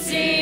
see.